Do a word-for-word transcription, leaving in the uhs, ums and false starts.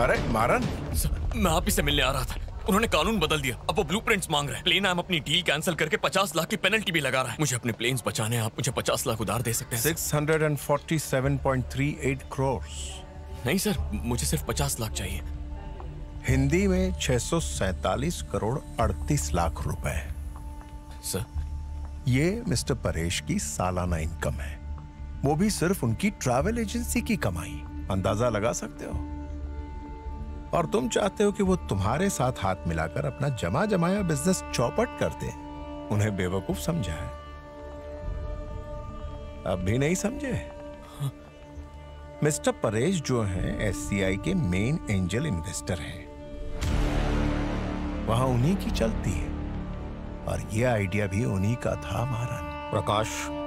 अरे मारन, मैं आप ही से मिलने आ रहा था। उन्होंने कानून बदल दिया, अब वो ब्लूप्रिंट्स मांग रहे हैं। प्लेन आम अपनी डील कैंसिल करके पचास लाख की पेनल्टी भी लगा रहा है। मुझे अपने प्लेन्स बचाने हैं, आप मुझे पचास लाख उधार दे सकते हैं? Six forty seven point three eight crore. नहीं सर, मुझे सिर्फ पचास लाख चाहिए। हिंदी में छह सौ सैंतालीस करोड़ अड़तीस लाख रुपए। सर, ये मिस्टर परेश की सालाना इनकम है, वो भी सिर्फ उनकी ट्रैवल एजेंसी की कमाई। अंदाजा लगा सकते हो। और तुम चाहते हो कि वो तुम्हारे साथ हाथ मिलाकर अपना जमा जमाया बिजनेस चौपट करते हैं। उन्हें बेवकूफ समझा है, अब भी नहीं समझे? हाँ। मिस्टर परेश जो हैं एस सी आई के मेन एंजल इन्वेस्टर हैं, वहां उन्हीं की चलती है। और ये आइडिया भी उन्हीं का था महारान प्रकाश।